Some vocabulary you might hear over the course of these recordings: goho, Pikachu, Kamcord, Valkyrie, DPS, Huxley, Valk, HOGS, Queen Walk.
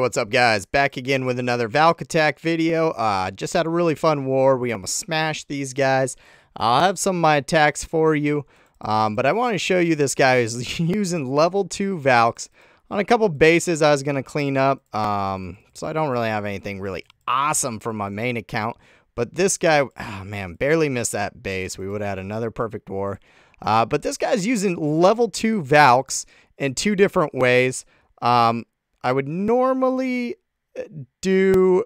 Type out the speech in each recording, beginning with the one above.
What's up, guys? Back again with another Valk attack video. Just had a really fun war. We almost smashed these guys. I'll have some of my attacks for you, but I want to show you this guy who's using level 2 Valks on a couple bases I was going to clean up, so I don't really have anything really awesome for my main account. But this guy, oh man, barely missed that base. We would have had another perfect war. But this guy's using level 2 Valks in two different ways. I would normally do,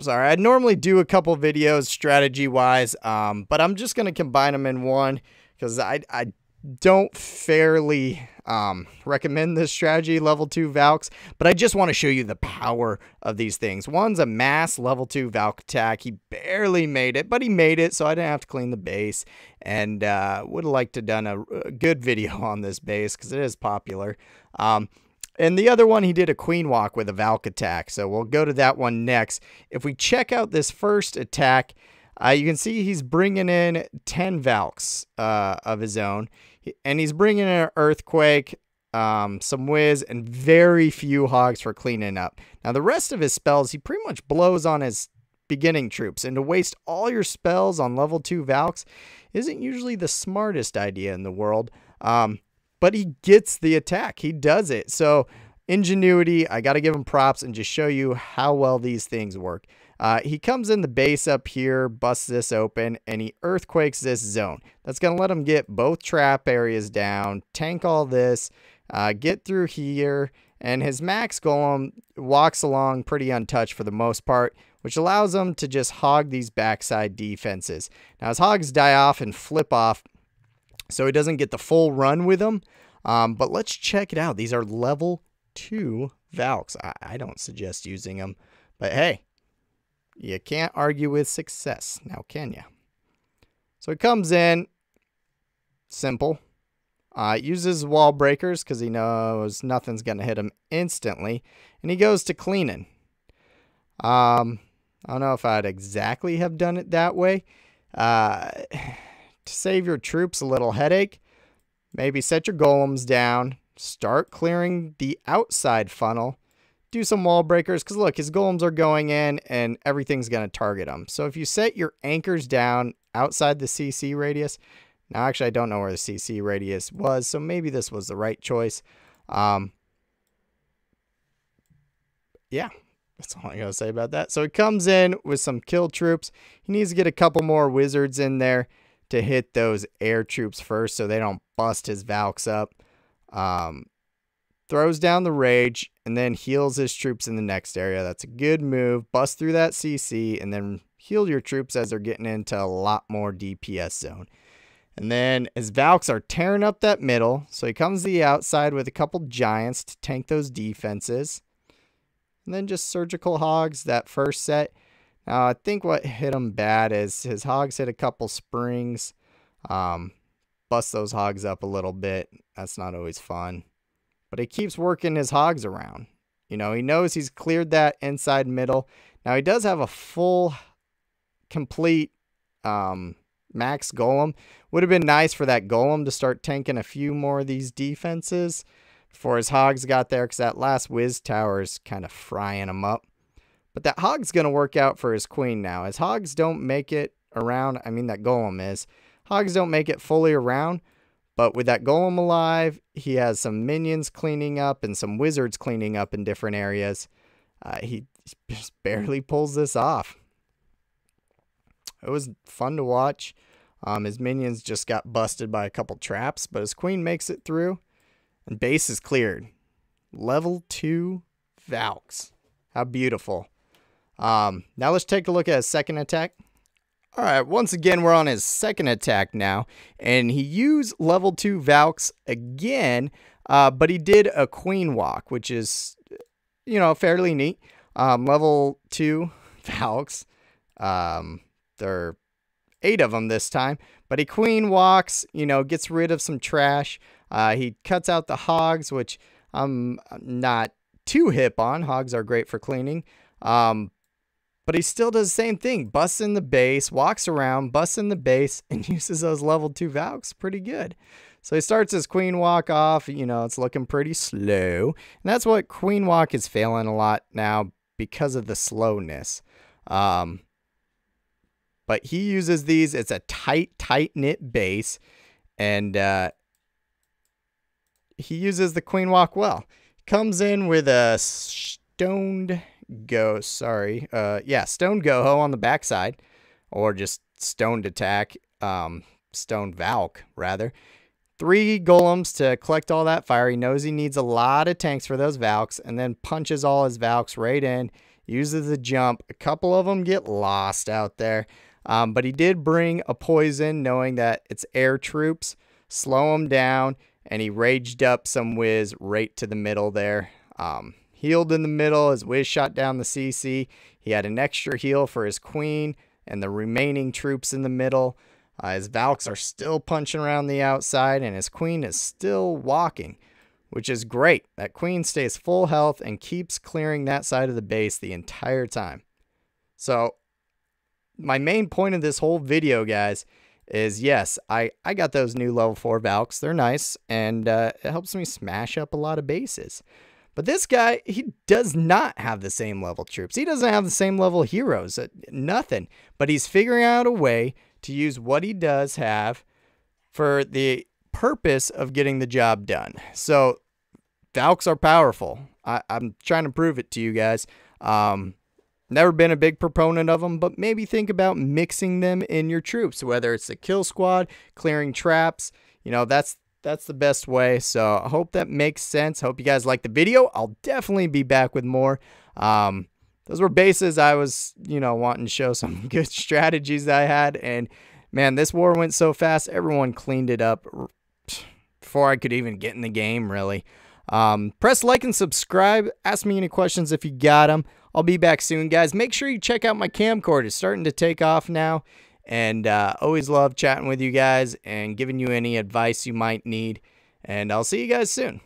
sorry, I'd normally do a couple videos strategy-wise, but I'm just going to combine them in one because I don't fairly recommend this strategy, level 2 Valks, but I just want to show you the power of these things. One's a mass level 2 Valk attack. He barely made it, but he made it, so I didn't have to clean the base, and would have liked to done a good video on this base because it is popular. And the other one, he did a queen walk with a Valk attack, so we'll go to that one next. If we check out this first attack, you can see he's bringing in 10 Valks of his own, and he's bringing in an Earthquake, some Whiz, and very few Hogs for cleaning up. Now, the rest of his spells, he pretty much blows on his beginning troops, and to waste all your spells on level 2 Valks isn't usually the smartest idea in the world. But he gets the attack. He does it. So ingenuity, I got to give him props and just show you how well these things work. He comes in the base up here, busts this open, and he earthquakes this zone. That's going to let him get both trap areas down, tank all this, get through here, and his max golem walks along pretty untouched for the most part, which allows him to just hog these backside defenses. Now his hogs die off and flip off, so he doesn't get the full run with them. But let's check it out. These are level 2 Valks. I don't suggest using them. But hey, you can't argue with success, now can you? So he comes in. Simple. Uses wall breakers because he knows nothing's going to hit him instantly. And he goes to cleaning. I don't know if I'd exactly have done it that way. To save your troops a little headache, maybe set your golems down, start clearing the outside funnel, do some wall breakers, because look, his golems are going in and everything's going to target them. So if you set your anchors down outside the CC radius, now actually I don't know where the CC radius was, so maybe this was the right choice. Yeah, that's all I gotta say about that. So he comes in with some kill troops. He needs to get a couple more wizards in there to hit those air troops first so they don't bust his Valks up. Throws down the rage and then heals his troops in the next area. That's a good move. Bust through that CC and then heal your troops as they're getting into a lot more DPS zone. And then his Valks are tearing up that middle, so he comes to the outside with a couple giants to tank those defenses. And then just surgical hogs that first set. I think what hit him bad is his hogs hit a couple springs. Bust those hogs up a little bit. That's not always fun. But he keeps working his hogs around. You know, he knows he's cleared that inside middle. Now, he does have a full, complete max golem. Would have been nice for that golem to start tanking a few more of these defenses before his hogs got there, because that last whiz tower is kind of frying him up. But that hog's going to work out for his queen now. His hogs don't make it around. I mean, that golem is. Hogs don't make it fully around. But with that golem alive, he has some minions cleaning up and some wizards cleaning up in different areas. He just barely pulls this off. It was fun to watch. His minions just got busted by a couple traps. But his queen makes it through. And base is cleared. Level 2 Valks. How beautiful. Now let's take a look at his second attack. All right, once again, we're on his second attack now, and he used level 2 Valks again, but he did a queen walk, which is, you know, fairly neat. Level 2 Valks, there are 8 of them this time, but he queen walks, you know, gets rid of some trash. He cuts out the hogs, which I'm not too hip on. Hogs are great for cleaning. But he still does the same thing. Busts in the base, walks around, busts in the base, and uses those level 2 Valks pretty good. So he starts his Queen Walk off. You know, it's looking pretty slow. And that's what Queen Walk is failing a lot now because of the slowness. But he uses these. It's a tight-knit base. And he uses the Queen Walk well. Comes in with a stoned... stone Go-Ho on the backside, or just stoned attack, stone Valk rather. 3 golems to collect all that fire. He knows he needs a lot of tanks for those Valks, and then punches all his Valks right in, uses the jump. A couple of them get lost out there, but he did bring a poison, knowing that it's air troops, slow them down, and he raged up some whiz right to the middle there. Healed in the middle, his whiz shot down the CC. He had an extra heal for his queen and the remaining troops in the middle. His Valks are still punching around the outside, and his queen is still walking, which is great. That queen stays full health and keeps clearing that side of the base the entire time. So my main point of this whole video, guys, is yes, I got those new level 4 Valks. They're nice, and it helps me smash up a lot of bases. But this guy, he does not have the same level troops. He doesn't have the same level heroes, nothing. But he's figuring out a way to use what he does have for the purpose of getting the job done. So, Valks are powerful. I'm trying to prove it to you guys. Never been a big proponent of them, but maybe think about mixing them in your troops, whether it's the kill squad, clearing traps, you know, that's the best way. So I hope that makes sense. Hope you guys like the video. I'll definitely be back with more. Those were bases I was, you know, wanting to show some good strategies that I had. And man, this war went so fast. Everyone cleaned it up before I could even get in the game, really. Press like and subscribe. Ask me any questions if you got them. I'll be back soon, guys. Make sure you check out my Kamcord. It's starting to take off now. And always love chatting with you guys and giving you any advice you might need. And I'll see you guys soon.